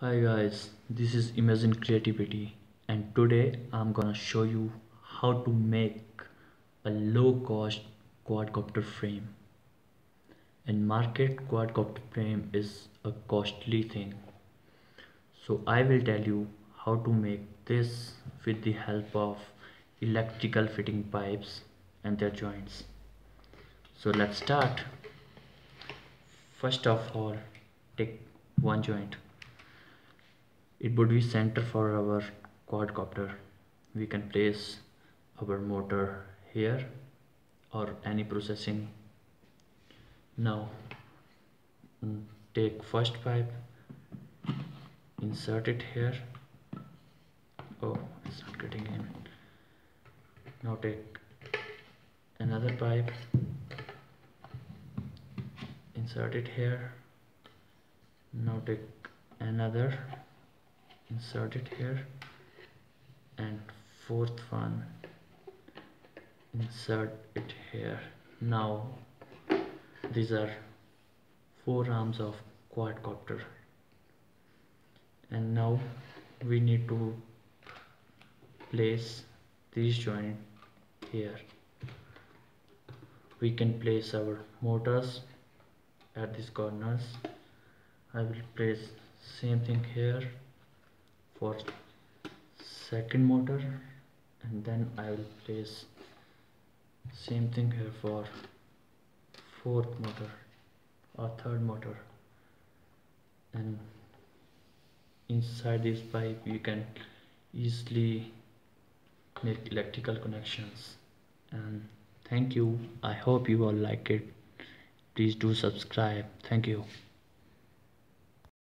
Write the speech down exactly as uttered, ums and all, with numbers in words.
Hi guys, this is Imagine Creativity, and today I'm gonna show you how to make a low-cost quadcopter frame. In market, quadcopter frame is a costly thing, so I will tell you how to make this with the help of electrical fitting pipes and their joints. So let's start. First of all, take one joint. It would be center for our quadcopter. We can place our motor here or any processing. Now take first pipe, insert it here. Oh, it's not getting in. Now take another pipe, insert it here. Now take another, insert it here, and fourth one, insert it here. Now these are four arms of quadcopter, and now we need to place this joint here. We can place our motors at these corners. I will place same thing here for second motor, and then I will place same thing here for fourth motor or third motor. And inside this pipe you can easily make electrical connections. And thank you. I hope you all like it. Please do subscribe. Thank you.